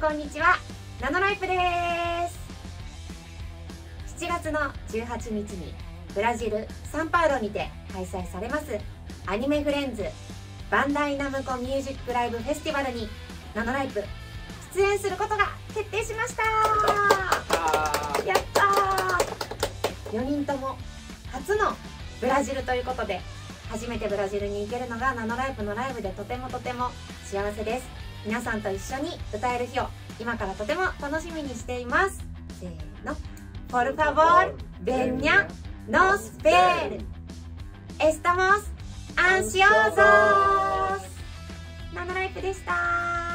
こんにちは、ナノライプです。7月の18日にブラジル・サンパウロにて開催されますアニメフレンズバンダイナムコミュージックライブフェスティバルにナノライプ出演することが決定しました。やったー。4人とも初のブラジルということで、初めてブラジルに行けるのがナノライプのライブでとても幸せです。皆さんと一緒に歌える日を今からとても楽しみにしています。せーの。Por favor, venha, nos ver. Estamos ansiosos. ナノライプでした。